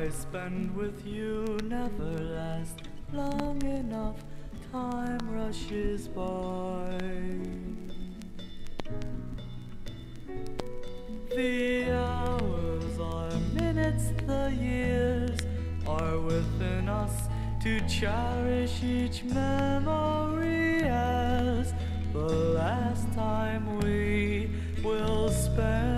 I spend with you never lasts long enough. Time rushes by. The hours, our minutes, the years are within us to cherish each memory as the last time we will spend.